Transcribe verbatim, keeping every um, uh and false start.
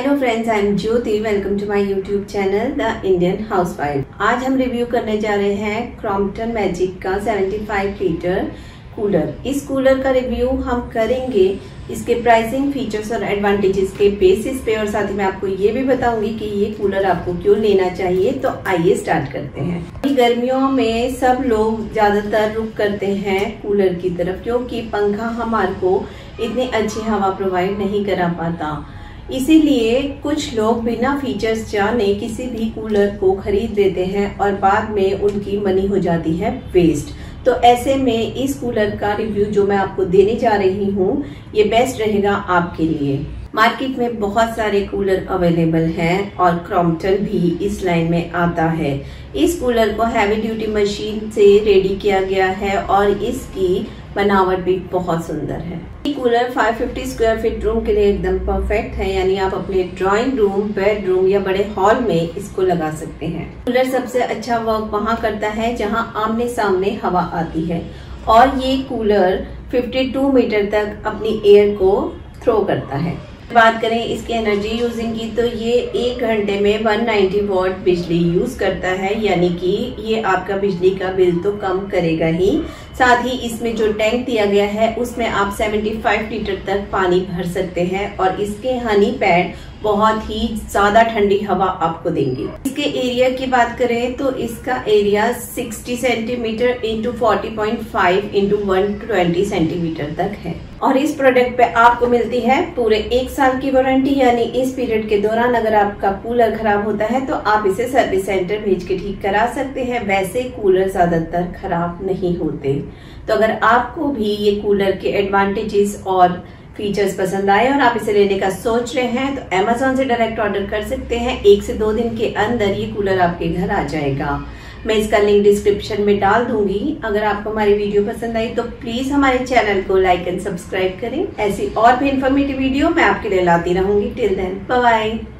Hello friends, I am Jyoti. Welcome to my YouTube channel the Indian house wife. आज हम review करने जा रहे हैं क्रॉम्पटन मैजिक का पचहत्तर लीटर कूलर। इस कूलर का रिव्यू हम करेंगे इसके प्राइसिंग, फीचर्स और एडवांटेजेस के बेसिस पे, और साथ में आपको ये भी बताऊंगी कि ये कूलर आपको क्यों लेना चाहिए। तो आइए स्टार्ट करते हैं। गर्मियों में सब लोग ज्यादातर रुक करते हैं कूलर की तरफ, क्योंकि पंखा हमारे को इतनी अच्छी हवा प्रोवाइड नहीं करा पाता। इसीलिए कुछ लोग बिना फीचर्स जाने किसी भी कूलर को खरीद लेते हैं और बाद में उनकी मनी हो जाती है वेस्ट। तो ऐसे में इस कूलर का रिव्यू जो मैं आपको देने जा रही हूँ ये बेस्ट रहेगा आपके लिए। मार्केट में बहुत सारे कूलर अवेलेबल हैं और क्रॉम्पटन भी इस लाइन में आता है। इस कूलर को हैवी ड्यूटी मशीन से रेडी किया गया है और इसकी बनावट भी बहुत सुंदर है। ये कूलर पाँच सौ पचास स्क्वायर फीट रूम के लिए एकदम परफेक्ट है, यानी आप अपने ड्राइंग रूम, बेडरूम या बड़े हॉल में इसको लगा सकते हैं। कूलर सबसे अच्छा वर्क वहाँ करता है जहाँ आमने सामने हवा आती है, और ये कूलर बावन मीटर तक अपनी एयर को थ्रो करता है। बात करें इसकी एनर्जी यूजिंग की, तो ये एक घंटे में एक सौ नब्बे वॉट बिजली यूज करता है, यानी कि ये आपका बिजली का बिल तो कम करेगा ही, साथ ही इसमें जो टैंक दिया गया है उसमें आप पचहत्तर लीटर तक पानी भर सकते हैं और इसके हनी पैड बहुत ही ज्यादा ठंडी हवा आपको देंगे। इसके एरिया की बात करें तो इसका एरिया साठ सेंटीमीटर इंटू चालीस पॉइंट पाँच इंटू एक सौ बीस सेंटीमीटर तक है, और इस प्रोडक्ट पे आपको मिलती है पूरे एक साल की वारंटी, यानी इस पीरियड के दौरान अगर आपका कूलर खराब होता है तो आप इसे सर्विस सेंटर भेज के ठीक करा सकते हैं। वैसे कूलर ज्यादातर खराब नहीं होते। तो अगर आपको भी ये कूलर के एडवांटेजेस और फीचर्स पसंद आए और आप इसे लेने का सोच रहे हैं तो अमेजोन से डायरेक्ट ऑर्डर कर सकते हैं। एक से दो दिन के अंदर ये कूलर आपके घर आ जाएगा। मैं इसका लिंक डिस्क्रिप्शन में डाल दूंगी। अगर आपको हमारी वीडियो पसंद आई तो प्लीज हमारे चैनल को लाइक एंड सब्सक्राइब करें। ऐसी और भी इन्फॉर्मेटिव वीडियो मैं आपके लिए लाती रहूंगी। Till then bye.